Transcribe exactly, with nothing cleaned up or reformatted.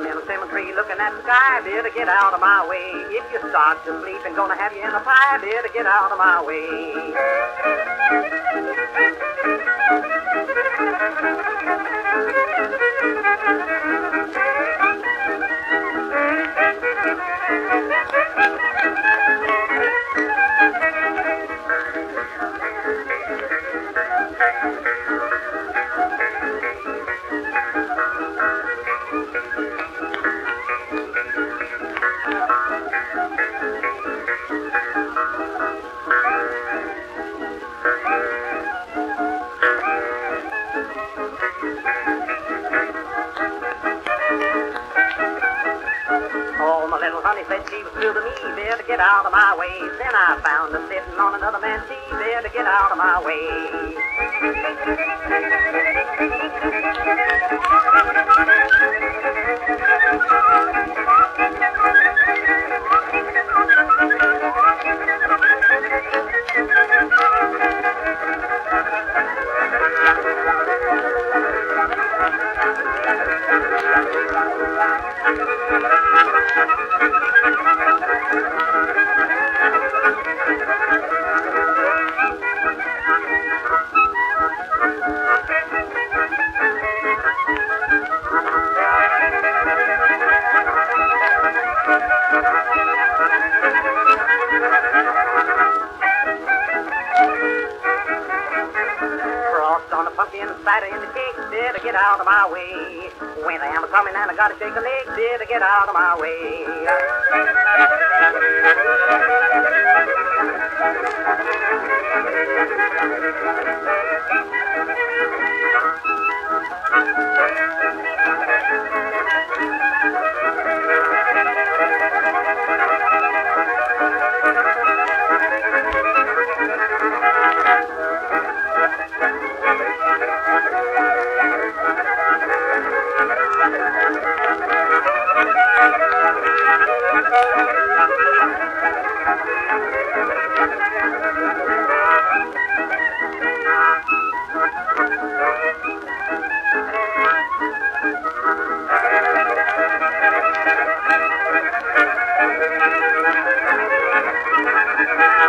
I'm in a cemetery looking at the sky, better get out of my way. If you start to sleep and gonna have you in a pie, better get out of my way. Out of my way. Then I found her sitting on another man's seat, there to get out of my way. Thank you.